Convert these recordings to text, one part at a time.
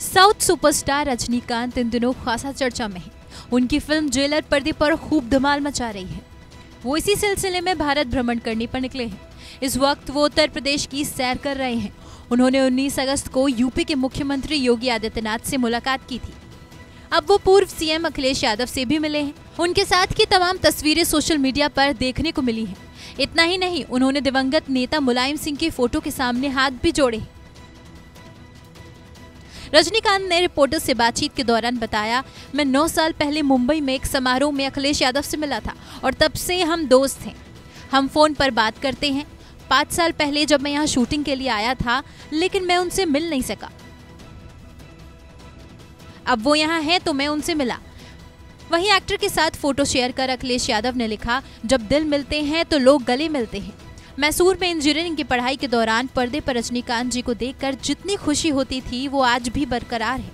South superstar Rajinikanth इन दिनों खासा चर्चा में है। उनकी फिल्म जेलर पर्दे पर खूब धमाल मचा रही है। वो इसी सिलसिले में भारत भ्रमण करने पर निकले हैं। इस वक्त वो उत्तर प्रदेश की सैर कर रहे हैं। उन्होंने 19 अगस्त को यूपी के मुख्यमंत्री योगी आदित्यनाथ से मुलाकात की थी। अब वो पूर्व सीएम अखिलेश यादव से भी मिले हैं। उनके साथ की तमाम तस्वीरें सोशल मीडिया पर देखने को मिली हैं। इतना ही नहीं, उन्होंने दिवंगत नेता मुलायम सिंह की फोटो के सामने हाथ भी जोड़े। रजनीकांत ने रिपोर्टर से बातचीत के दौरान बताया, मैं 9 साल पहले मुंबई में एक समारोह में अखिलेश यादव से मिला था और तब से हम दोस्त हैं। हम फोन पर बात करते हैं। 5 साल पहले जब मैं यहाँ शूटिंग के लिए आया था, लेकिन मैं उनसे मिल नहीं सका। अब वो यहाँ हैं तो मैं उनसे मिला। वहीं एक्टर के साथ फोटो शेयर कर अखिलेश यादव ने लिखा, जब दिल मिलते हैं तो लोग गले मिलते हैं। मैसूर में इंजीनियरिंग की पढ़ाई के दौरान पर्दे पर रजनीकांत जी को देखकर जितनी खुशी होती थी वो आज भी बरकरार है।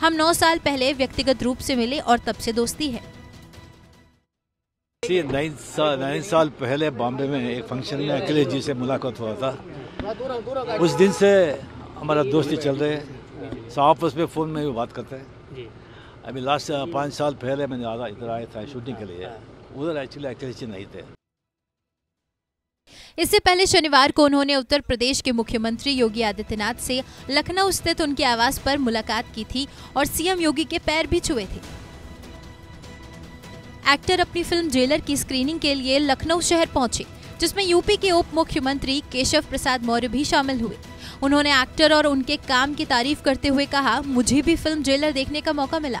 हम 9 साल पहले व्यक्तिगत रूप से मिले और तब से दोस्ती है। 9 साल पहले बॉम्बे में एक फंक्शन में अखिलेश जी से मुलाकात हुआ था। उस दिन से हमारा दोस्ती चल रही है। आपस में फ़ोन में भी बात करते हैं। अभी लास्ट 5 साल पहले मैंने आधा इधर आया था शूटिंग के लिए। उधर एक्चुअली अखिलेश नहीं थे। इससे पहले शनिवार को उन्होंने उत्तर प्रदेश के मुख्यमंत्री योगी आदित्यनाथ से लखनऊ स्थित उनके आवास पर मुलाकात की थी और सीएम योगी के पैर भी छुए थे। एक्टर अपनी फिल्म जेलर की स्क्रीनिंग के लिए लखनऊ शहर पहुंचे, जिसमें यूपी के उप मुख्यमंत्री केशव प्रसाद मौर्य भी शामिल हुए। उन्होंने एक्टर और उनके काम की तारीफ करते हुए कहा, मुझे भी फिल्म जेलर देखने का मौका मिला।